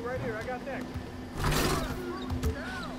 Right here, I got next.